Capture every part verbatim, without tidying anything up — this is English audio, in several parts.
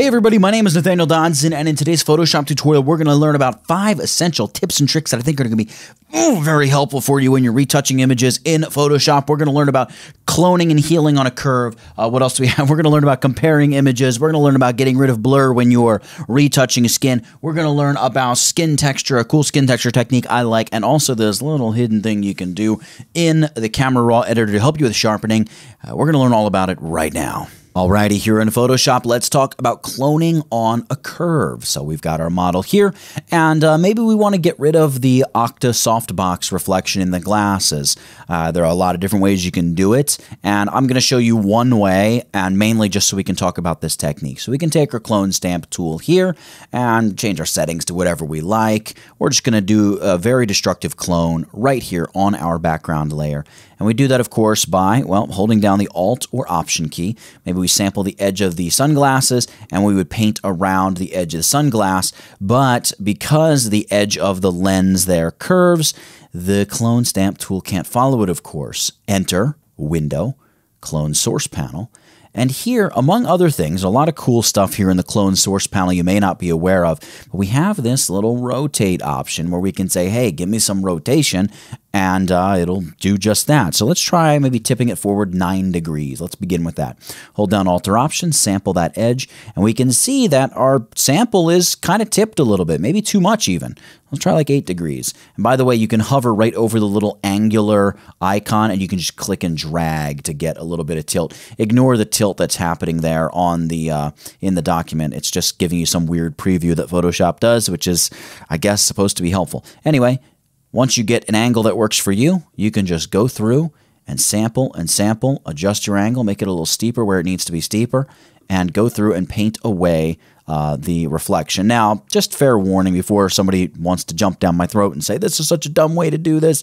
Hey everybody, my name is Nathaniel Dodson, and in today's Photoshop tutorial, we're going to learn about five essential tips and tricks that I think are going to be ooh, very helpful for you when you're retouching images in Photoshop. We're going to learn about cloning and healing on a curve. Uh, what else do we have? We're going to learn about comparing images. We're going to learn about getting rid of blur when you're retouching skin. We're going to learn about skin texture, a cool skin texture technique I like, and also this little hidden thing you can do in the Camera Raw editor to help you with sharpening. Uh, we're going to learn all about it right now. Alrighty, here in Photoshop, let's talk about cloning on a curve. So we've got our model here, and uh, maybe we want to get rid of the Octa softbox reflection in the glasses. Uh, there are a lot of different ways you can do it, and I'm going to show you one way, and mainly just so we can talk about this technique. So we can take our clone stamp tool here and change our settings to whatever we like. We're just going to do a very destructive clone right here on our background layer. And we do that, of course, by, well, holding down the Alt or Option key. Maybe we sample the edge of the sunglasses, and we would paint around the edge of the sunglass. But because the edge of the lens there curves, the clone stamp tool can't follow it, of course. Enter, Window, Clone Source Panel. And here, among other things, a lot of cool stuff here in the clone source panel you may not be aware of, but we have this little rotate option where we can say, hey, give me some rotation, and uh, it'll do just that. So let's try maybe tipping it forward nine degrees. Let's begin with that. Hold down Alt or Option, sample that edge, and we can see that our sample is kind of tipped a little bit, maybe too much even. Let's try like eight degrees. And by the way, you can hover right over the little angular icon, and you can just click and drag to get a little bit of tilt. Ignore the tilt that's happening there on the uh, in the document. It's just giving you some weird preview that Photoshop does, which is, I guess, supposed to be helpful. Anyway, once you get an angle that works for you, you can just go through and sample and sample, adjust your angle, make it a little steeper where it needs to be steeper, and go through and paint away uh, the reflection. Now, just fair warning before somebody wants to jump down my throat and say, this is such a dumb way to do this.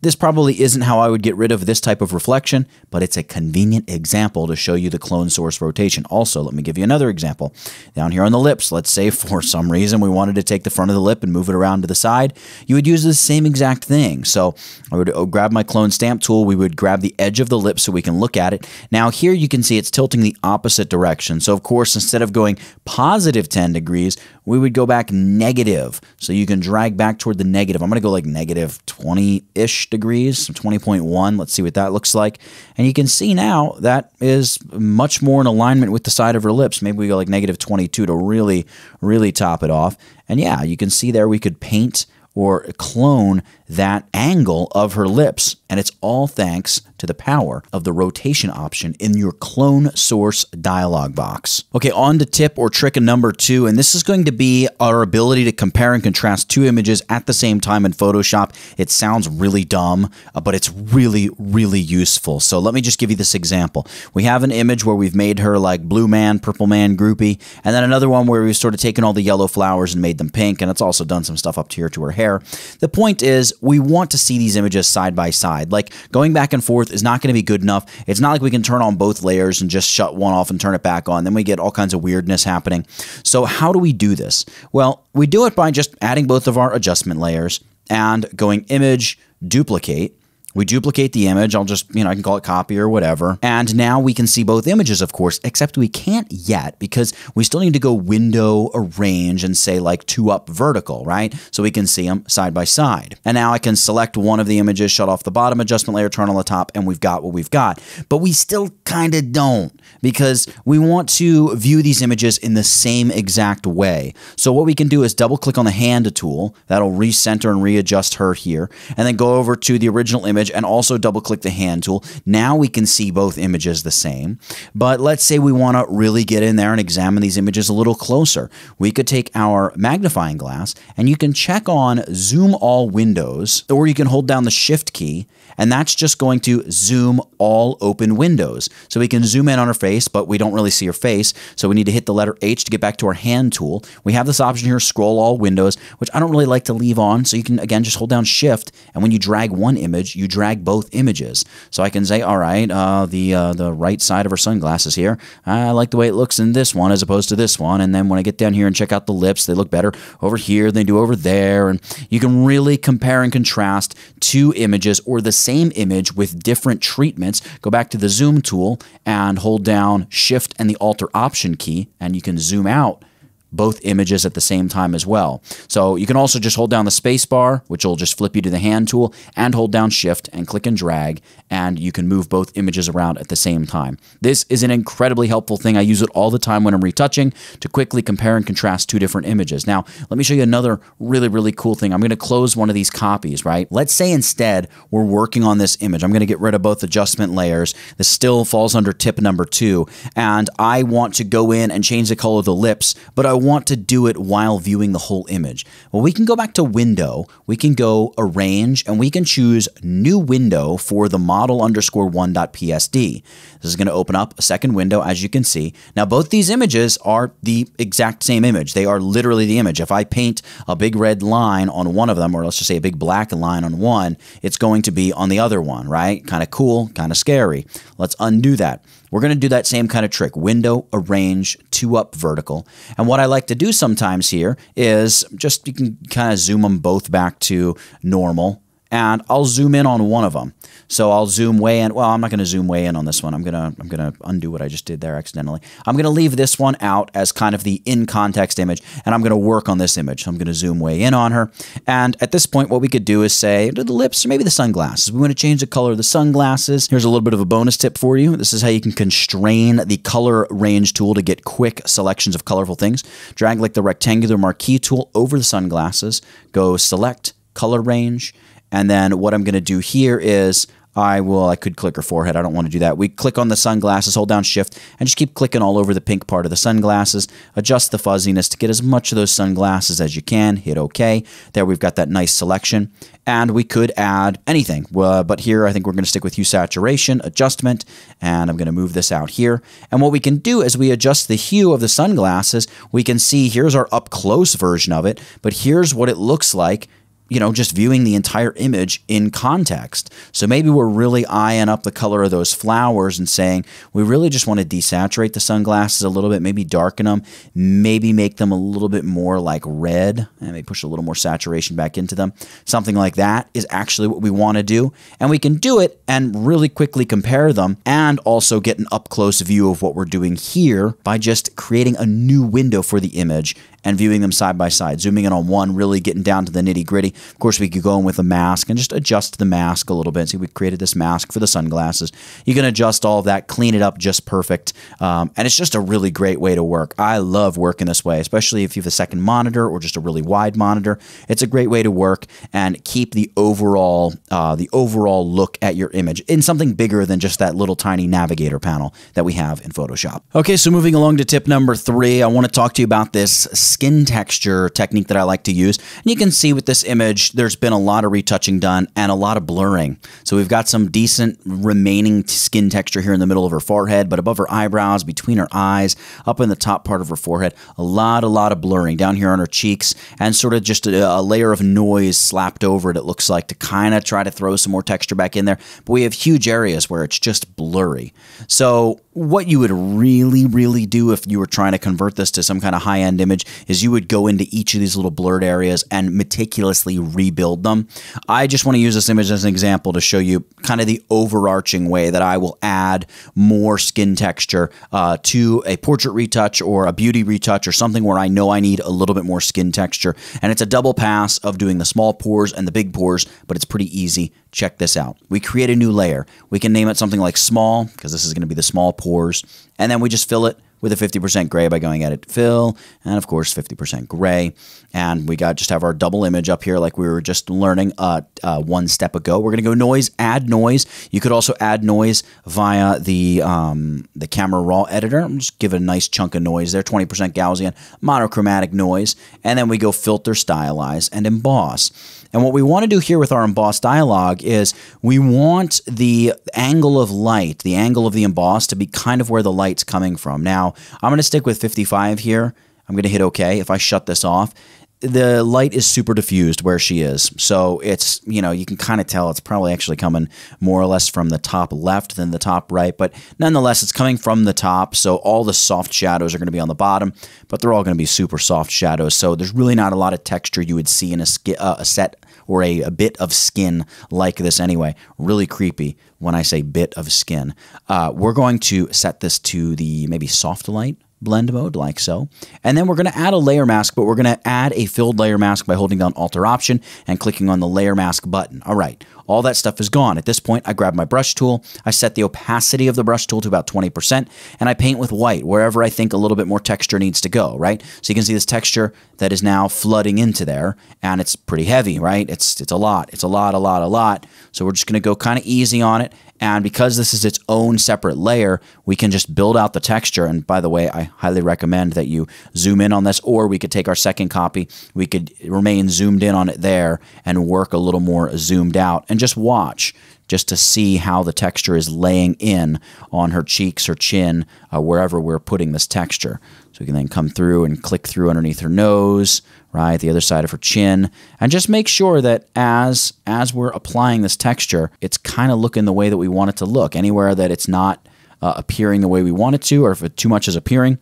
This probably isn't how I would get rid of this type of reflection, but it's a convenient example to show you the clone source rotation. Also, let me give you another example. Down here on the lips, let's say for some reason we wanted to take the front of the lip and move it around to the side. You would use the same exact thing. So I would grab my clone stamp tool. We would grab the edge of the lip so we can look at it. Now here you can see it's tilting the opposite direction. So, of course, instead of going positive ten degrees, we would go back negative. So you can drag back toward the negative. I'm going to go like negative twenty-ish degrees, twenty point one. Let's see what that looks like. And you can see now that is much more in alignment with the side of her lips. Maybe we go like negative twenty-two to really, really top it off. And yeah, you can see there we could paint or clone that angle of her lips. And it's all thanks to the power of the rotation option in your clone source dialog box. Okay, on to tip or trick number two, and this is going to be our ability to compare and contrast two images at the same time in Photoshop. It sounds really dumb, but it's really, really useful. So let me just give you this example. We have an image where we've made her like blue man, purple man, groupie, and then another one where we've sort of taken all the yellow flowers and made them pink, and it's also done some stuff up here to her hair. The point is, we want to see these images side by side. Like, going back and forth is not going to be good enough. It's not like we can turn on both layers and just shut one off and turn it back on. Then we get all kinds of weirdness happening. So how do we do this? Well, we do it by just adding both of our adjustment layers and going Image, Duplicate. We duplicate the image. I'll just, you know, I can call it copy or whatever. And now we can see both images, of course, except we can't yet because we still need to go Window, Arrange, and say like two up vertical, right? So we can see them side by side. And now I can select one of the images, shut off the bottom adjustment layer, turn on the top, and we've got what we've got. But we still kind of don't because we want to view these images in the same exact way. So what we can do is double click on the hand tool. That'll recenter and readjust her here. And then go over to the original image and also double click the hand tool. Now we can see both images the same, but let's say we want to really get in there and examine these images a little closer. We could take our magnifying glass and you can check on Zoom All Windows, or you can hold down the Shift key, and that's just going to zoom all open windows. So we can zoom in on her face, but we don't really see her face, so we need to hit the letter H to get back to our hand tool. We have this option here, Scroll All Windows, which I don't really like to leave on, so you can, again, just hold down Shift, and when you drag one image, you drag drag both images. So I can say, all right, uh, the, uh, the right side of her sunglasses here, I like the way it looks in this one as opposed to this one. And then when I get down here and check out the lips, they look better over here than they do over there. And you can really compare and contrast two images or the same image with different treatments. Go back to the zoom tool and hold down Shift and the Alt or Option key, and you can zoom out both images at the same time as well. So you can also just hold down the space bar, which will just flip you to the hand tool, and hold down Shift and click and drag, and you can move both images around at the same time. This is an incredibly helpful thing. I use it all the time when I'm retouching to quickly compare and contrast two different images. Now, let me show you another really, really cool thing. I'm going to close one of these copies, right? Let's say instead we're working on this image. I'm going to get rid of both adjustment layers. This still falls under tip number two, and I want to go in and change the color of the lips, but I want to do it while viewing the whole image. Well, we can go back to Window, we can go Arrange, and we can choose New Window for the model underscore one dot P S D. This is going to open up a second window, as you can see. Now, both these images are the exact same image. They are literally the image. If I paint a big red line on one of them, or let's just say a big black line on one, it's going to be on the other one, right? Kind of cool, kind of scary. Let's undo that. We're going to do that same kind of trick. Window, Arrange, two up, Vertical. And what I like to do sometimes here is just, you can kind of zoom them both back to normal, and I'll zoom in on one of them. So I'll zoom way in. Well, I'm not going to zoom way in on this one. I'm going to I'm going to undo what I just did there accidentally. I'm going to leave this one out as kind of the in context image, and I'm going to work on this image. So I'm going to zoom way in on her. And at this point, what we could do is say the lips or maybe the sunglasses. We want to change the color of the sunglasses. Here's a little bit of a bonus tip for you. This is how you can constrain the color range tool to get quick selections of colorful things. Drag like the rectangular marquee tool over the sunglasses. Go Select, Color Range. And then what I'm going to do here is I will, I could click her forehead. I don't want to do that. We click on the sunglasses, hold down Shift, and just keep clicking all over the pink part of the sunglasses. Adjust the fuzziness to get as much of those sunglasses as you can. Hit OK. There, we've got that nice selection. And we could add anything. Uh, but here, I think we're going to stick with hue saturation, adjustment, and I'm going to move this out here. And what we can do is we adjust the hue of the sunglasses. We can see here's our up-close version of it, but here's what it looks like, you know, just viewing the entire image in context. So maybe we're really eyeing up the color of those flowers and saying, we really just want to desaturate the sunglasses a little bit, maybe darken them, maybe make them a little bit more like red, and maybe push a little more saturation back into them. Something like that is actually what we want to do. And we can do it and really quickly compare them and also get an up-close view of what we're doing here by just creating a new window for the image and viewing them side by side, zooming in on one, really getting down to the nitty-gritty. Of course, we could go in with a mask and just adjust the mask a little bit. See, we created this mask for the sunglasses. You can adjust all of that, clean it up just perfect. Um, and it's just a really great way to work. I love working this way, especially if you have a second monitor or just a really wide monitor. It's a great way to work and keep the overall, uh, the overall look at your image in something bigger than just that little tiny navigator panel that we have in Photoshop. Okay, so moving along to tip number three, I want to talk to you about this skin texture technique that I like to use. And you can see with this image, there's been a lot of retouching done and a lot of blurring. So we've got some decent remaining skin texture here in the middle of her forehead, but above her eyebrows, between her eyes, up in the top part of her forehead, a lot, a lot of blurring down here on her cheeks, and sort of just a, a layer of noise slapped over it, it looks like, to kind of try to throw some more texture back in there. But we have huge areas where it's just blurry. So what you would really, really do if you were trying to convert this to some kind of high-end image is you would go into each of these little blurred areas and meticulously rebuild them. I just want to use this image as an example to show you kind of the overarching way that I will add more skin texture uh, to a portrait retouch or a beauty retouch or something where I know I need a little bit more skin texture. And it's a double pass of doing the small pores and the big pores, but it's pretty easy. Check this out. We create a new layer. We can name it something like small, because this is going to be the small pores. And then we just fill it with a fifty percent gray by going edit fill, and of course fifty percent gray. And we got just have our double image up here like we were just learning uh, uh, one step ago. We're gonna go noise, add noise. You could also add noise via the um, the Camera Raw editor. I'm just give it a nice chunk of noise there, twenty percent Gaussian, monochromatic noise, and then we go filter, stylize, and emboss. And what we want to do here with our emboss dialog is we want the angle of light, the angle of the emboss to be kind of where the light's coming from. Now, I'm going to stick with fifty-five here. I'm going to hit OK. If I shut this off, the light is super diffused where she is. So it's, you know, you can kind of tell it's probably actually coming more or less from the top left than the top right. But nonetheless, it's coming from the top. So all the soft shadows are going to be on the bottom, but they're all going to be super soft shadows. So there's really not a lot of texture you would see in a, uh, a set or a, a bit of skin like this anyway. Really creepy when I say bit of skin. Uh, we're going to set this to the maybe soft light blend mode, like so. And then we're going to add a layer mask, but we're going to add a filled layer mask by holding down Alt or Option and clicking on the layer mask button. All right. All that stuff is gone. At this point, I grab my brush tool. I set the opacity of the brush tool to about twenty percent, and I paint with white wherever I think a little bit more texture needs to go, right? So you can see this texture that is now flooding into there, and it's pretty heavy, right? It's it's a lot. It's a lot, a lot, a lot. So we're just going to go kind of easy on it, and because this is its own separate layer, we can just build out the texture. And by the way, I highly recommend that you zoom in on this, or we could take our second copy. We could remain zoomed in on it there and work a little more zoomed out and just watch, just to see how the texture is laying in on her cheeks, her chin, uh, wherever we're putting this texture. So we can then come through and click through underneath her nose, right, the other side of her chin, and just make sure that as as we're applying this texture, it's kind of looking the way that we want it to look. Anywhere that it's not uh, appearing the way we want it to, or if it too much is appearing,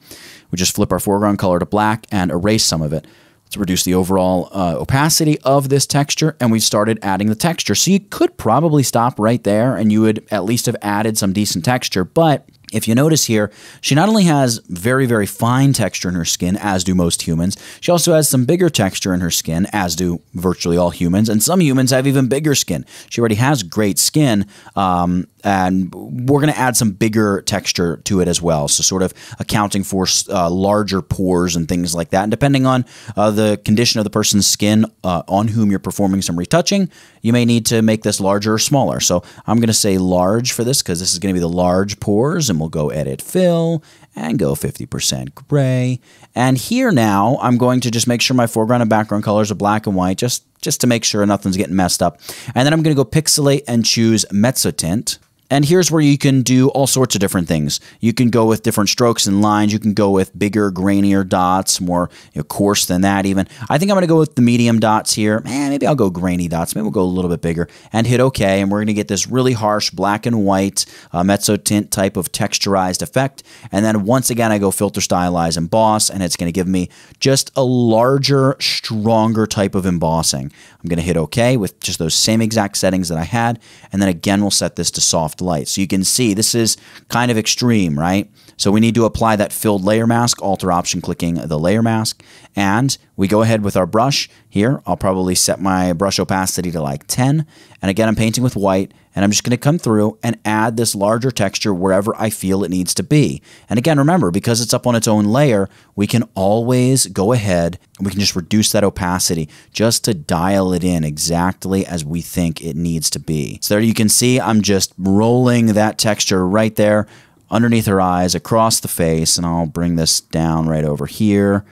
we just flip our foreground color to black and erase some of it. Let's reduce the overall uh, opacity of this texture, and we've started adding the texture. So you could probably stop right there, and you would at least have added some decent texture. But if you notice here, she not only has very, very fine texture in her skin, as do most humans, she also has some bigger texture in her skin, as do virtually all humans, and some humans have even bigger skin. She already has great skin, um, and we're going to add some bigger texture to it as well, so sort of accounting for uh, larger pores and things like that. And depending on uh, the condition of the person's skin uh, on whom you're performing some retouching, you may need to make this larger or smaller. So I'm going to say large for this, because this is going to be the large pores, and we'll go edit fill and go fifty percent gray. And here now, I'm going to just make sure my foreground and background colors are black and white, just, just to make sure nothing's getting messed up. And then I'm going to go pixelate and choose mezzotint. And here's where you can do all sorts of different things. You can go with different strokes and lines. You can go with bigger, grainier dots, more you know, coarse than that even. I think I'm going to go with the medium dots here. Eh, maybe I'll go grainy dots. Maybe we'll go a little bit bigger. And hit OK. And we're going to get this really harsh black and white uh, mezzo tint type of texturized effect. And then once again, I go filter, stylize, emboss. And it's going to give me just a larger, stronger type of embossing. I'm going to hit OK with just those same exact settings that I had. And then again, we'll set this to soft light. So you can see this is kind of extreme, right? So we need to apply that filled layer mask, Alt or Option clicking the layer mask, and we go ahead with our brush here. I'll probably set my brush opacity to like ten, and again, I'm painting with white, and I'm just going to come through and add this larger texture wherever I feel it needs to be. And again, remember, because it's up on its own layer, we can always go ahead and we can just reduce that opacity just to dial it in exactly as we think it needs to be. So there you can see I'm just rolling that texture right there underneath her eyes, across the face, and I'll bring this down right over here.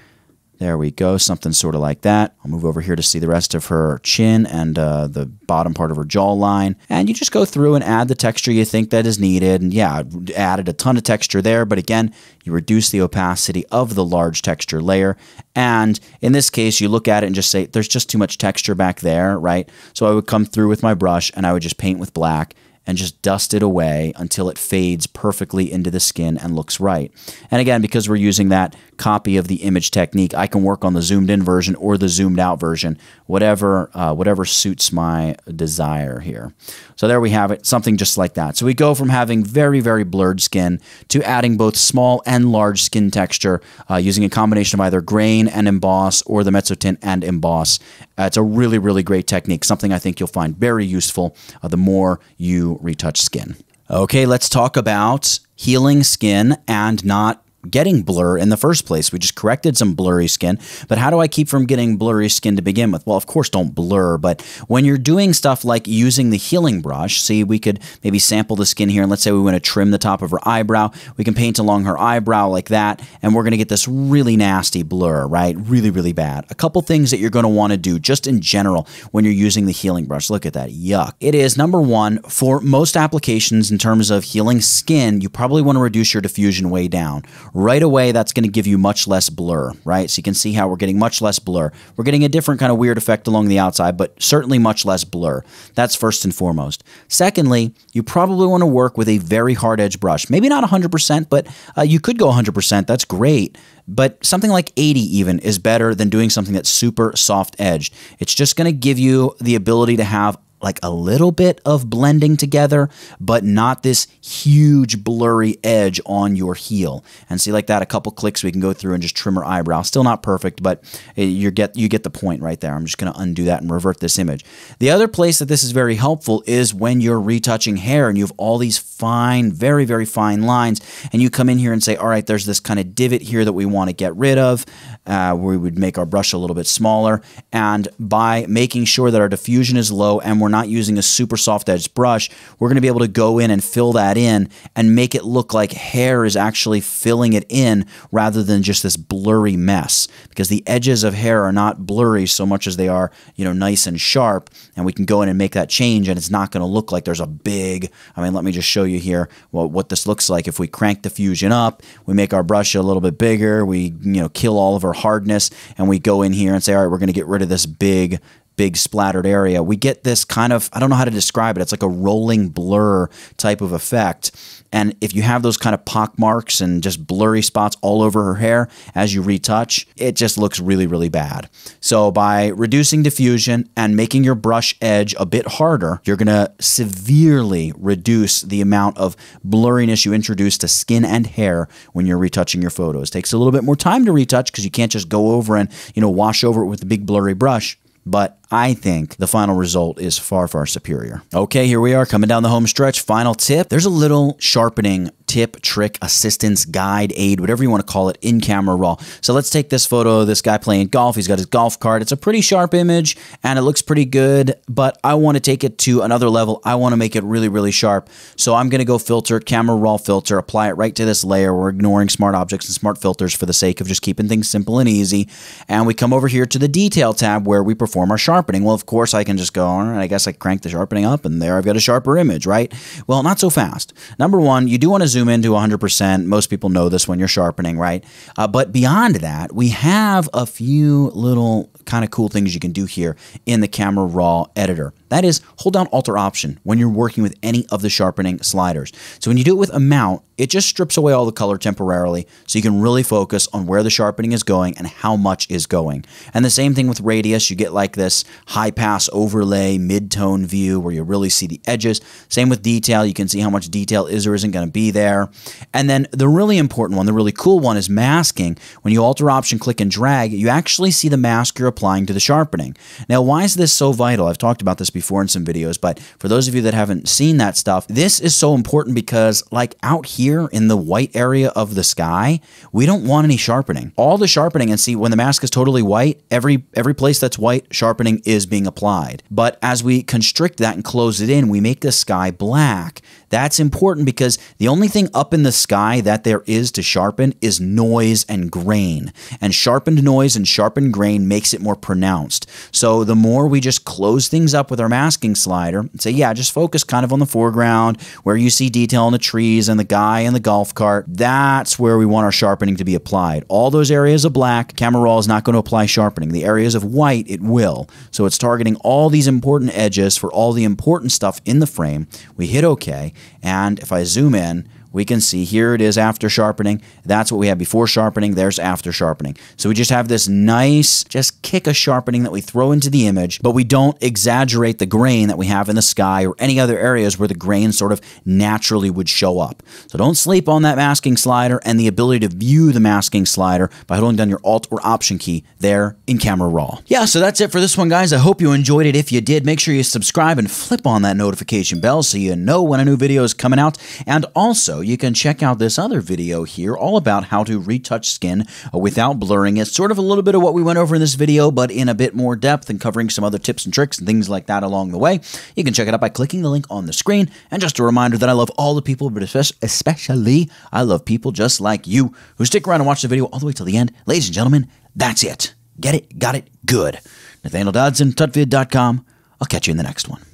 There we go, something sort of like that. I'll move over here to see the rest of her chin and uh, the bottom part of her jawline. And you just go through and add the texture you think that is needed. And yeah, I added a ton of texture there, but again, you reduce the opacity of the large texture layer. And in this case, you look at it and just say, there's just too much texture back there, right? So I would come through with my brush and I would just paint with black and just dust it away until it fades perfectly into the skin and looks right. And again, because we're using that copy of the image technique, I can work on the zoomed in version or the zoomed out version, whatever uh, whatever suits my desire here. So there we have it, something just like that. So we go from having very, very blurred skin to adding both small and large skin texture uh, using a combination of either grain and emboss or the mezzotint and emboss. Uh, it's a really, really great technique, something I think you'll find very useful uh, the more you retouch skin. Okay, let's talk about healing skin and not getting blur in the first place. We just corrected some blurry skin, but how do I keep from getting blurry skin to begin with? Well, of course, don't blur, but when you're doing stuff like using the healing brush, see, we could maybe sample the skin here, and let's say we want to trim the top of her eyebrow. We can paint along her eyebrow like that, and we're going to get this really nasty blur, right? Really, really bad. A couple things that you're going to want to do just in general when you're using the healing brush. Look at that. Yuck. It is, number one, for most applications in terms of healing skin, you probably want to reduce your diffusion way down. right away, that's going to give you much less blur, right? So you can see how we're getting much less blur. We're getting a different kind of weird effect along the outside, but certainly much less blur. That's first and foremost. Secondly, you probably want to work with a very hard edge brush. Maybe not one hundred percent, but uh, you could go one hundred percent. That's great. But something like eighty even is better than doing something that's super soft edged. It's just going to give you the ability to have like a little bit of blending together, but not this huge blurry edge on your heel. And see, like that, a couple clicks we can go through and just trim her eyebrow. Still not perfect, but you get you get the point right there. I'm just going to undo that and revert this image. The other place that this is very helpful is when you're retouching hair and you have all these fine, very, very fine lines, and you come in here and say, all right, there's this kind of divot here that we want to get rid of. Uh, we would make our brush a little bit smaller, and by making sure that our diffusion is low and we're not using a super soft edge brush, we're going to be able to go in and fill that in and make it look like hair is actually filling it in rather than just this blurry mess, because the edges of hair are not blurry so much as they are, you know, nice and sharp, and we can go in and make that change, and it's not going to look like there's a big, I mean, let me just show you here what, what this looks like. If we crank diffusion up, we make our brush a little bit bigger, we, you know, kill all of our hardness, and we go in here and say, all right, we're going to get rid of this big big splattered area. We get this kind of, I don't know how to describe it. It's like a rolling blur type of effect. And if you have those kind of pock marks and just blurry spots all over her hair as you retouch, it just looks really, really bad. So by reducing diffusion and making your brush edge a bit harder, you're going to severely reduce the amount of blurriness you introduce to skin and hair when you're retouching your photos. It takes a little bit more time to retouch because you can't just go over and, you know, wash over it with a big blurry brush. But I think the final result is far, far superior. Okay, here we are coming down the home stretch. Final tip. There's a little sharpening tip, trick, assistance, guide, aid, whatever you want to call it, in Camera Raw. So let's take this photo of this guy playing golf. He's got his golf cart. It's a pretty sharp image and it looks pretty good, but I want to take it to another level. I want to make it really, really sharp. So I'm going to go filter, Camera Raw filter, apply it right to this layer. We're ignoring smart objects and smart filters for the sake of just keeping things simple and easy. And we come over here to the detail tab where we perform our sharpening. Well, of course, I can just go, all right, I guess I crank the sharpening up and there I've got a sharper image, right? Well, not so fast. Number one, you do want to zoom into one hundred percent. Most people know this when you're sharpening, right? Uh, but beyond that, we have a few little kind of cool things you can do here in the Camera Raw editor. That is, hold down Alt or Option when you're working with any of the sharpening sliders. So when you do it with amount, it just strips away all the color temporarily so you can really focus on where the sharpening is going and how much is going. And the same thing with radius. You get like this high pass overlay, mid-tone view where you really see the edges. Same with detail. You can see how much detail is or isn't going to be there. And then the really important one, the really cool one, is masking. When you Alt or Option click and drag, you actually see the mask you're applying to the sharpening. Now, why is this so vital? I've talked about this before in some videos, but for those of you that haven't seen that stuff, this is so important because like out here in the white area of the sky, we don't want any sharpening. All the sharpening, and see when the mask is totally white, every every place that's white, sharpening is being applied. But as we constrict that and close it in, we make the sky black. That's important because the only thing up in the sky that there is to sharpen is noise and grain. And sharpened noise and sharpened grain makes it more pronounced. So the more we just close things up with our masking slider and say, yeah, just focus kind of on the foreground where you see detail in the trees and the guy and the golf cart, that's where we want our sharpening to be applied. All those areas of black, Camera Raw is not going to apply sharpening. The areas of white, it will. So it's targeting all these important edges for all the important stuff in the frame. We hit OK. And if I zoom in, we can see here it is after sharpening. That's what we had before sharpening. There's after sharpening. So we just have this nice, just kick of sharpening that we throw into the image, but we don't exaggerate the grain that we have in the sky or any other areas where the grain sort of naturally would show up. So don't sleep on that masking slider and the ability to view the masking slider by holding down your Alt or Option key there in Camera Raw. Yeah, so that's it for this one, guys. I hope you enjoyed it. If you did, make sure you subscribe and flip on that notification bell so you know when a new video is coming out. And also, you can check out this other video here all about how to retouch skin without blurring. It's sort of a little bit of what we went over in this video, but in a bit more depth and covering some other tips and tricks and things like that along the way. You can check it out by clicking the link on the screen. And just a reminder that I love all the people, but especially I love people just like you who stick around and watch the video all the way till the end. Ladies and gentlemen, that's it. Get it? Got it? Good. Nathaniel Dodson, Tutvid dot com. I'll catch you in the next one.